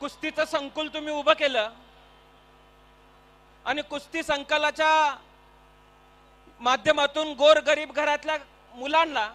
कुस्तीचं संकुल तुम्ही उभं केलं आणि कुस्ती संकलाच्या माध्यमातून गोर गरीब घरातल्या मुलांना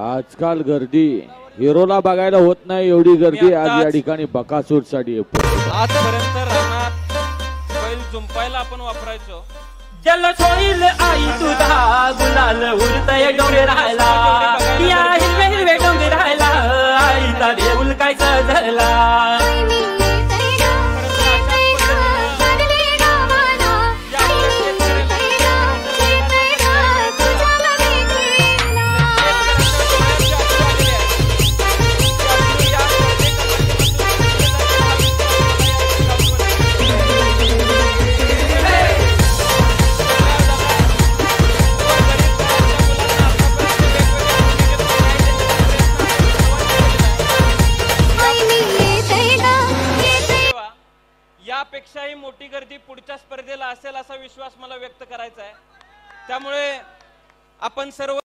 आजकाल गर्दी हिरोला बघायला होत नाही एवढी गर्दी आज या ठिकाणी बकासूर साठी आजपर्यंत रणात बैल झुंपायला आपण वापरायचो जलसोईल आई तुझा गुलाल उरतय डोंगरे राहायला या हिरवे हिरवे डोंगरे राहायला आई ता देऊल काय सजला ही मोठी गर्दी पुढच्या स्पर्धेला असेल असा विश्वास मला व्यक्त करायचा आहे। त्यामुळे आपण सर्व